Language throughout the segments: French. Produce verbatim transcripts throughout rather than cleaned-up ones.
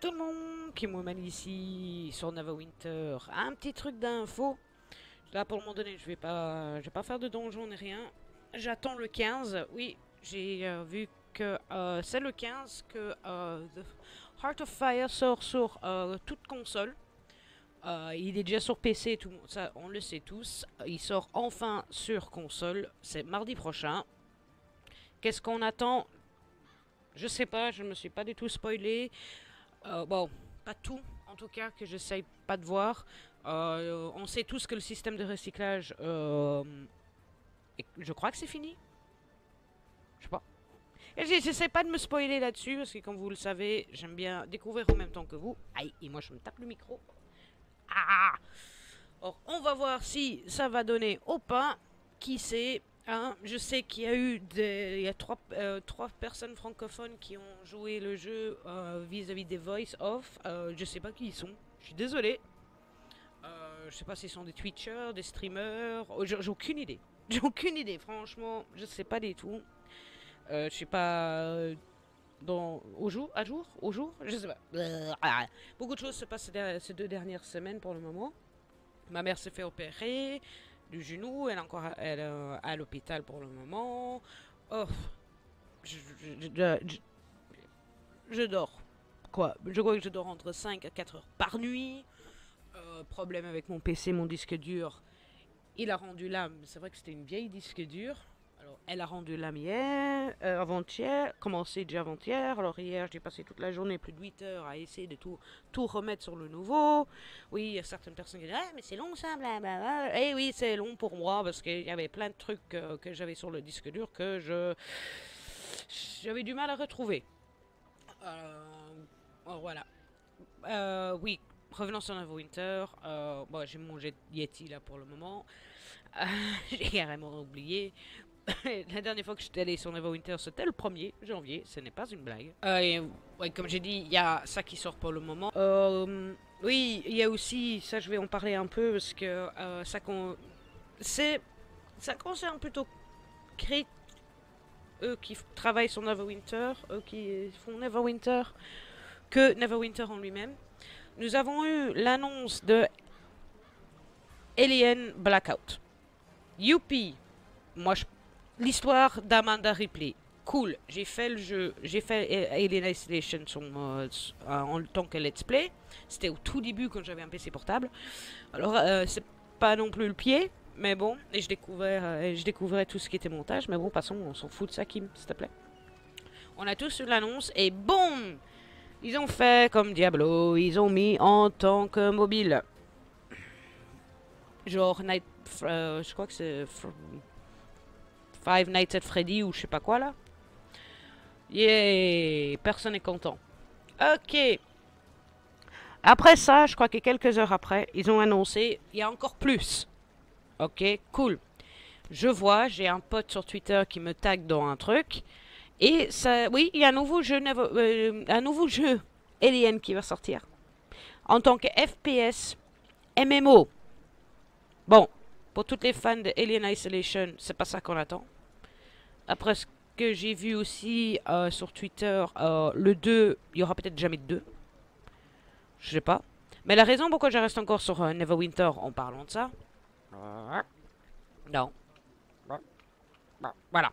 tout le monde, Kimouman ici sur Neverwinter. Un petit truc d'info. Là pour le moment donné, je vais pas, je vais pas faire de donjon ni rien. J'attends le quinze. Oui, j'ai euh, vu que euh, c'est le quinze que euh, The Heart of Fire sort sur euh, toute console. Euh, il est déjà sur P C, tout ça, on le sait tous. Il sort enfin sur console. C'est mardi prochain. Qu'est-ce qu'on attend? Je sais pas, je me suis pas du tout spoilé. Euh, bon, pas tout, en tout cas, que j'essaye pas de voir. Euh, on sait tous que le système de recyclage, euh, je crois que c'est fini. Je sais pas. Et j'essaie pas de me spoiler là-dessus, parce que comme vous le savez, j'aime bien découvrir en même temps que vous. Aïe, et moi je me tape le micro. Ah! Or, on va voir si ça va donner ou pas. Qui sait? Hein, je sais qu'il y a eu des, il y a trois, euh, trois personnes francophones qui ont joué le jeu vis-à-vis euh, -vis des Voice Off. Euh, je sais pas qui ils sont. Je suis désolé. Euh, je sais pas s'ils sont des Twitchers, des streamers. Oh, j'ai aucune idée. J'ai aucune idée. Franchement, je sais pas du tout. Euh, je sais pas dans au jour, à jour, au jour. Je sais pas. Beaucoup de choses se passent ces deux dernières semaines pour le moment. Ma mère s'est fait opérer du genou, elle est encore à, elle, euh, à l'hôpital pour le moment. Oh, je, je, je, je, je dors. Quoi? Je crois que je dors entre cinq à quatre heures par nuit. Euh, problème avec mon P C, mon disque dur. Il a rendu l'âme. C'est vrai que c'était une vieille disque dur. Alors, elle a rendu l'âme hier, euh, avant-hier, commencé déjà avant-hier. Alors hier, j'ai passé toute la journée, plus de huit heures, à essayer de tout, tout remettre sur le nouveau. Oui, il y a certaines personnes qui disent « Ah, mais c'est long ça, blablabla ». Eh oui, c'est long pour moi, parce qu'il y avait plein de trucs que, que j'avais sur le disque dur que je j'avais du mal à retrouver. Euh, oh, voilà. Euh, oui, revenons sur Neverwinter. Euh, bon, j'ai mon Yeti là pour le moment. Euh, j'ai carrément oublié. La dernière fois que je suis allé sur Neverwinter, c'était le premier janvier, ce n'est pas une blague. Euh, et, ouais, comme j'ai dit, il y a ça qui sort pour le moment. Euh, oui, il y a aussi, ça je vais en parler un peu, parce que euh, ça, con ça concerne plutôt Crit, eux qui travaillent sur Neverwinter, eux qui font Neverwinter, que Neverwinter en lui-même. Nous avons eu l'annonce de Alien Blackout. Youpi! Moi je... L'histoire d'Amanda Ripley, cool, j'ai fait le jeu, j'ai fait Alien Isolation son, euh, en tant que let's play, c'était au tout début quand j'avais un P C portable, alors euh, c'est pas non plus le pied, mais bon, et je découvrais, euh, je découvrais tout ce qui était montage, mais bon, passons, on s'en fout de ça Kim, s'il te plaît. On a tous eu l'annonce et boum, ils ont fait comme Diablo, ils ont mis en tant que mobile. Genre, Night, euh, je crois que c'est... Five Nights at Freddy ou je sais pas quoi là. Yeah, personne n'est content. Ok. Après ça, je crois que quelques heures après, ils ont annoncé, il y a encore plus. Ok, cool. Je vois, j'ai un pote sur Twitter qui me tag dans un truc. Et ça, oui, il y a un nouveau jeu, euh, un nouveau jeu Alien qui va sortir. En tant que F P S M M O. Bon. Pour toutes les fans de Alien Isolation, c'est pas ça qu'on attend. Après ce que j'ai vu aussi euh, sur Twitter, euh, le deux, il n'y aura peut-être jamais de deux. Je sais pas. Mais la raison pourquoi je reste encore sur euh, Neverwinter en parlant de ça... Non. Voilà.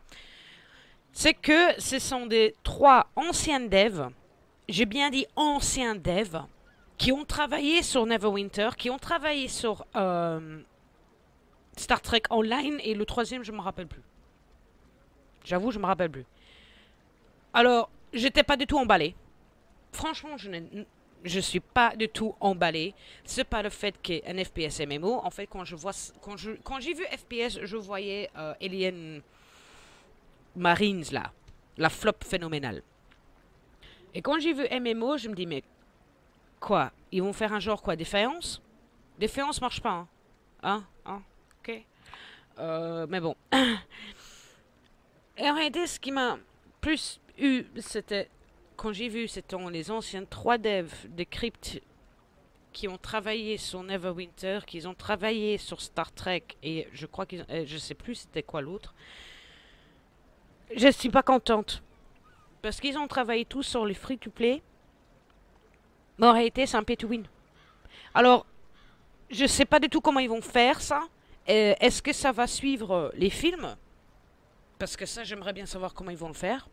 C'est que ce sont des trois anciens devs, j'ai bien dit anciens devs, qui ont travaillé sur Neverwinter, qui ont travaillé sur... Euh, Star Trek Online et le troisième je me rappelle plus. J'avoue je me rappelle plus. Alors j'étais pas du tout emballée. Franchement je ne je suis pas du tout emballée. C'est pas le fait qu'il y ait un F P S M M O. En fait quand je vois quand je quand j'ai vu F P S je voyais euh, Alien Marines là, la flop phénoménale. Et quand j'ai vu M M O je me dis mais quoi, ils vont faire un genre quoi, défaillance? Défaillance marche pas hein hein, hein? Okay. Euh, mais bon. Et en réalité, ce qui m'a plus eu, c'était quand j'ai vu, c'était les anciens trois devs de Crypt qui ont travaillé sur Neverwinter, qui ont travaillé sur Star Trek et je crois qu'ils, je sais plus c'était quoi l'autre. Je suis pas contente parce qu'ils ont travaillé tous sur les free to play Mais en réalité, c'est un pay to win. Alors, je sais pas du tout comment ils vont faire ça. Euh, Est-ce que ça va suivre les films? Parce que ça, j'aimerais bien savoir comment ils vont le faire.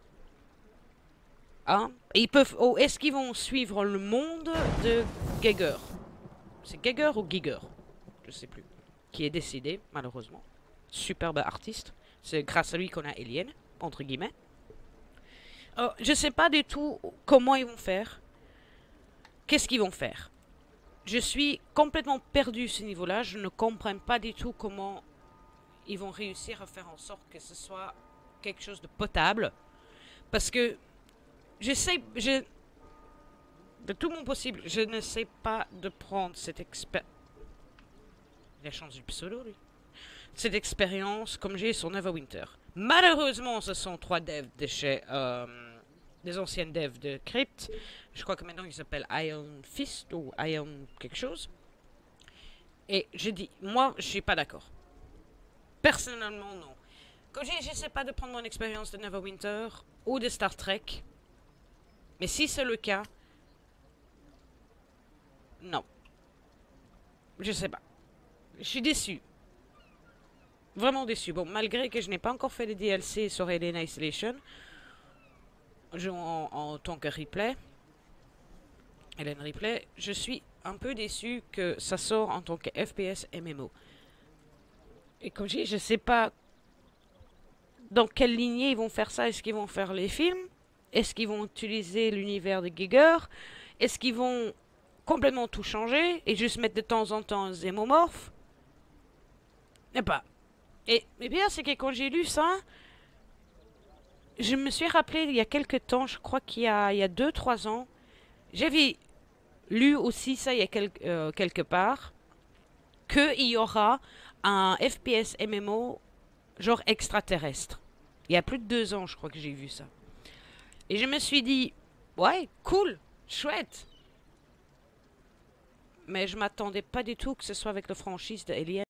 Hein? Et ils peuvent. Oh, est-ce qu'ils vont suivre le monde de Geiger? C'est Geiger ou Geiger? Je sais plus. Qui est décédé, malheureusement. Superbe artiste. C'est grâce à lui qu'on a Alien, entre guillemets. Euh, je sais pas du tout comment ils vont faire. Qu'est-ce qu'ils vont faire? Je suis complètement perdu ce niveau-là. Je ne comprends pas du tout comment ils vont réussir à faire en sorte que ce soit quelque chose de potable. Parce que je sais, je, de tout mon possible, je ne sais pas de prendre cette expérience. La chance du pseudo, lui. Cette expérience comme j'ai sur Neverwinter. Malheureusement, ce sont trois devs de chez... Euh, des anciennes devs de Crypt. Je crois que maintenant ils s'appellent Iron Fist ou Iron quelque chose. Et je dis, moi, je suis pas d'accord. Personnellement, non. Quand j'essaie pas de prendre mon expérience de Neverwinter ou de Star Trek, mais si c'est le cas, non. Je sais pas. Je suis déçu. Vraiment déçu. Bon, malgré que je n'ai pas encore fait les D L C sur Alien Isolation, je, en, en tant que replay, Alien Replay, je suis un peu déçu que ça sort en tant que F P S M M O. Et comme je dis, je sais pas dans quelle lignée ils vont faire ça. Est-ce qu'ils vont faire les films? Est-ce qu'ils vont utiliser l'univers de Geiger? Est-ce qu'ils vont complètement tout changer et juste mettre de temps en temps des hémomorphes? Et pas. Et mais bien, c'est que quand j'ai lu ça, je me suis rappelé il y a quelques temps, je crois qu'il y a deux trois ans, j'avais lu aussi ça il y a quel, euh, quelque part, qu'il y aura un F P S M M O genre extraterrestre. Il y a plus de deux ans, je crois que j'ai vu ça. Et je me suis dit, ouais, cool, chouette. Mais je m'attendais pas du tout que ce soit avec le franchise d'Alien.